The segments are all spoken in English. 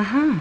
Aha.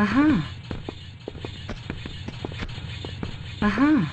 Aha. Aha.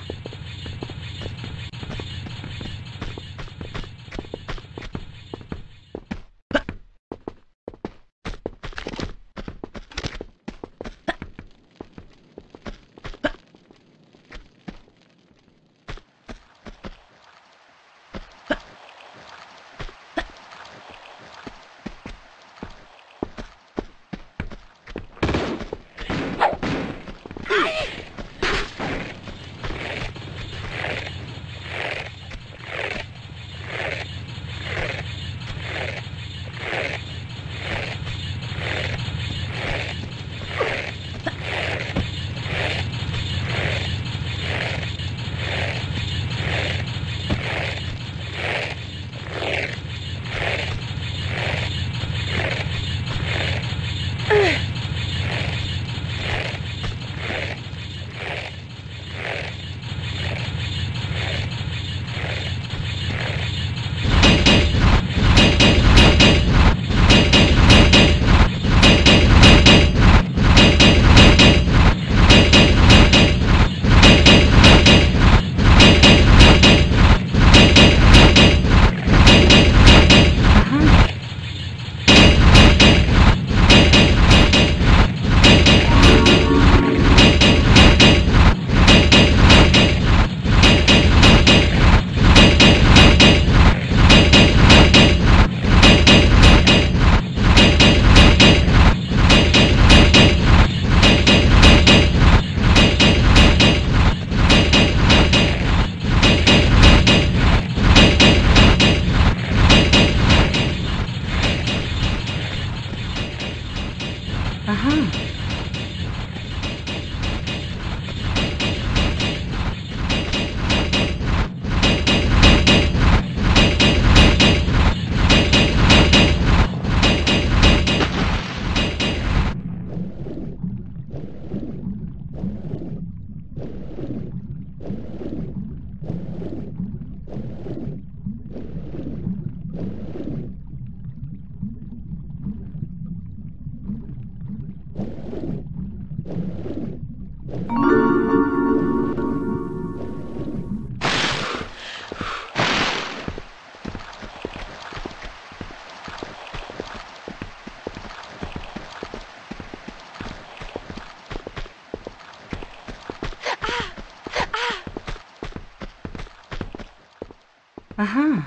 Aha.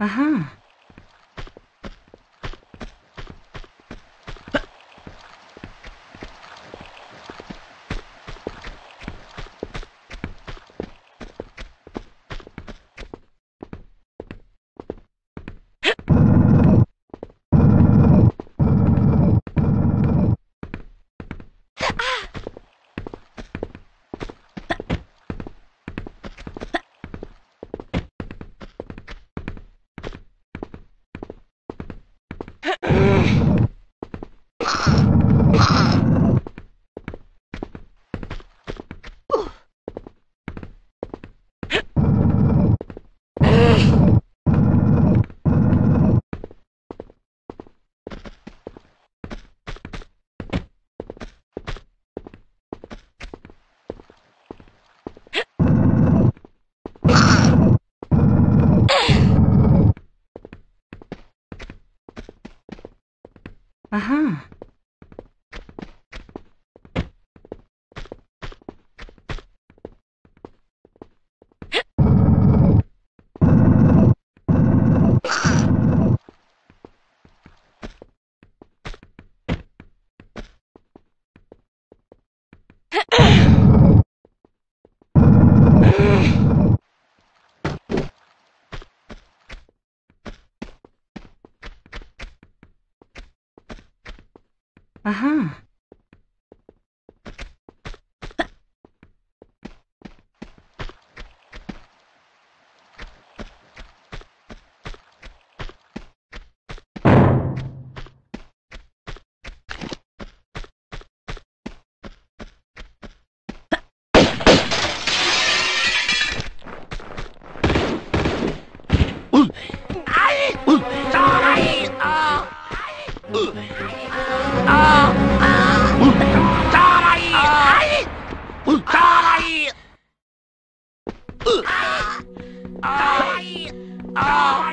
Aha. Aha. Aha.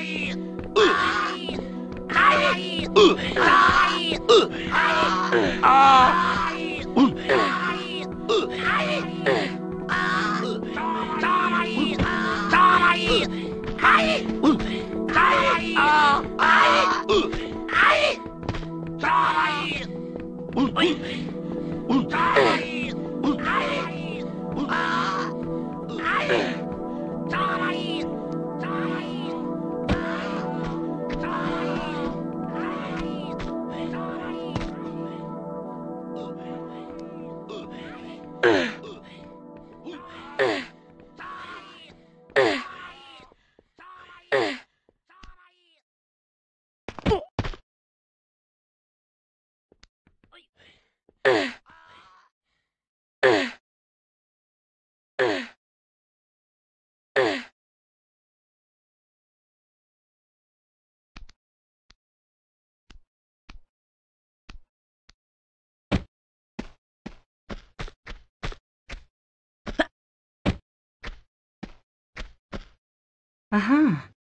Aha.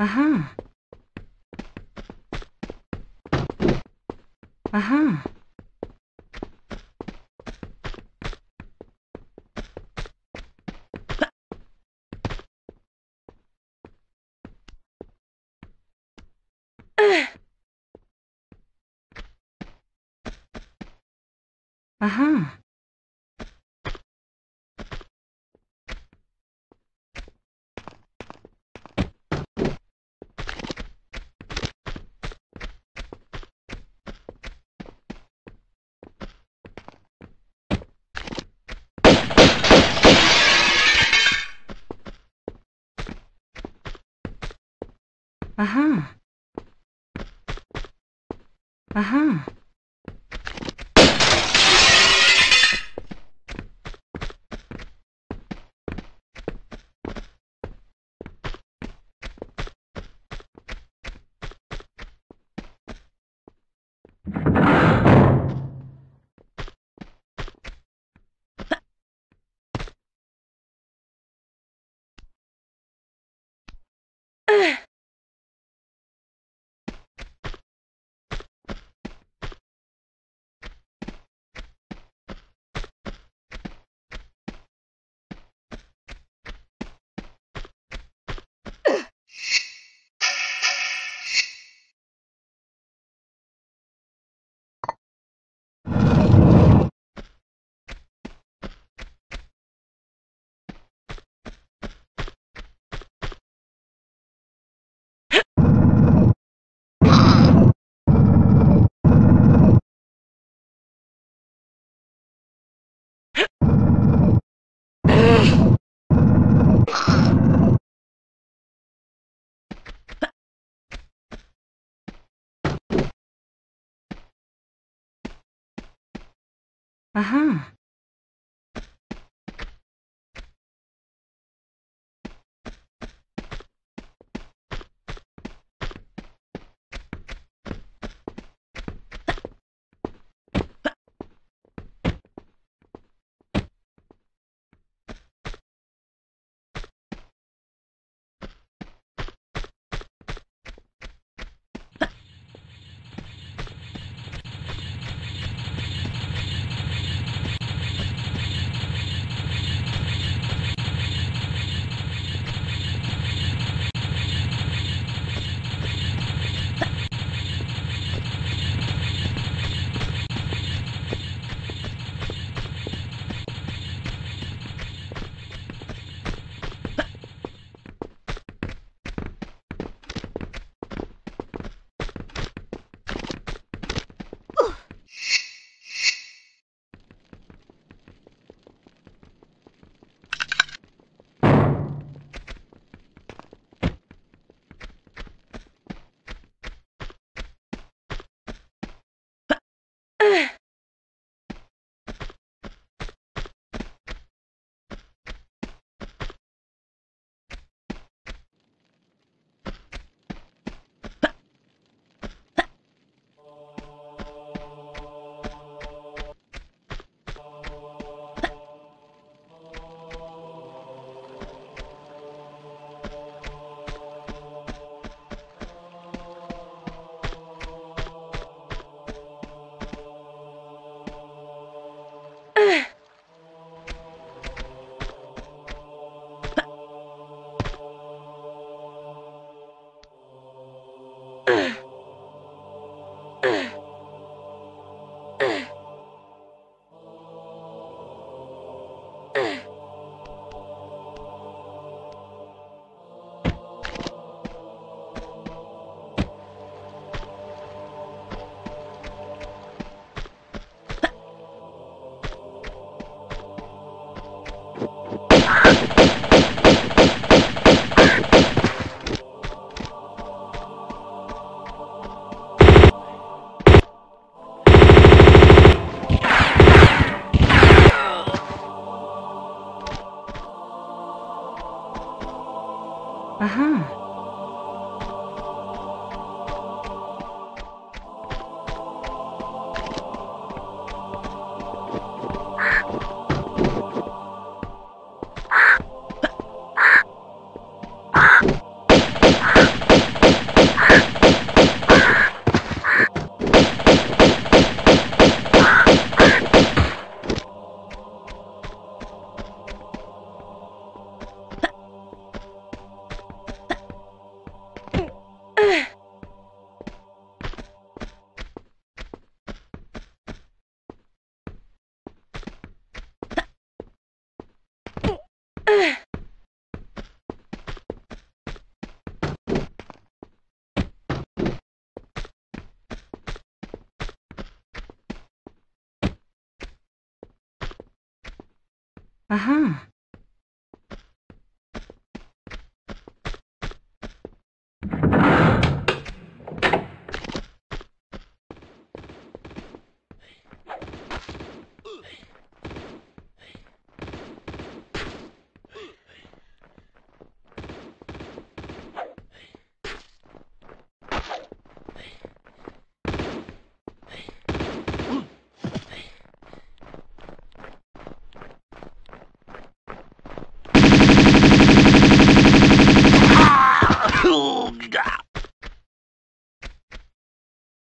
Aha. Aha. Aha. Aha. Aha. Aha. Aha. Aha.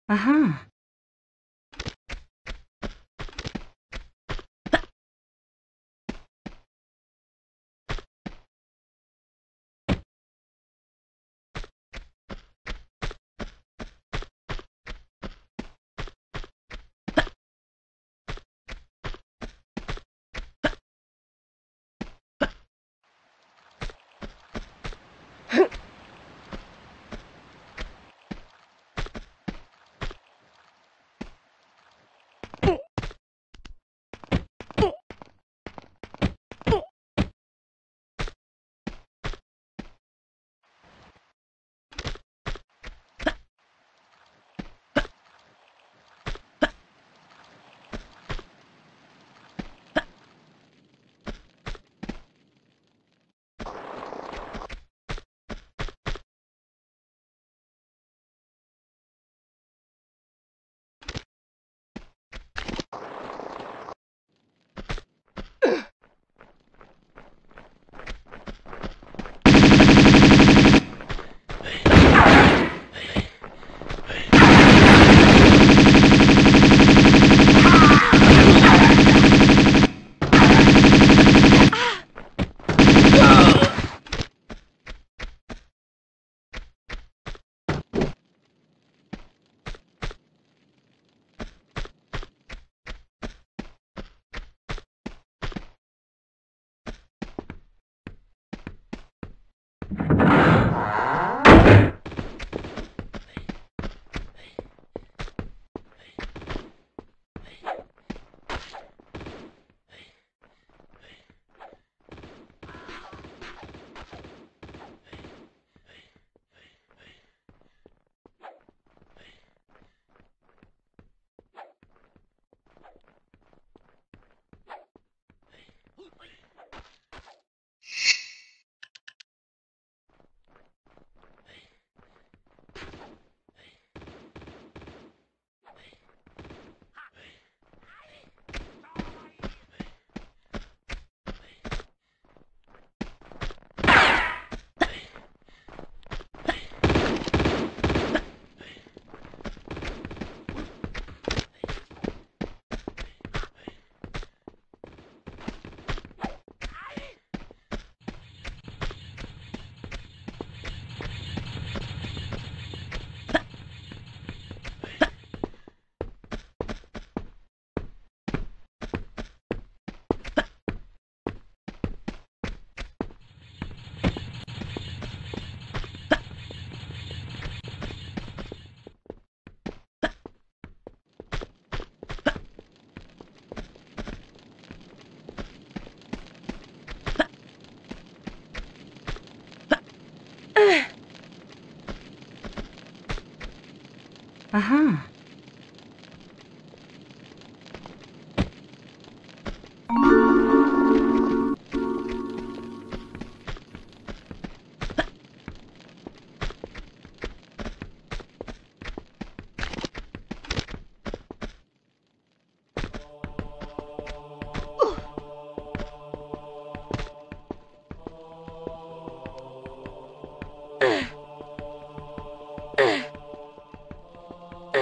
Aha.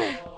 Aha.